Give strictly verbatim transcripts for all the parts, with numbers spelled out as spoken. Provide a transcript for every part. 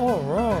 All right.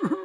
Oh,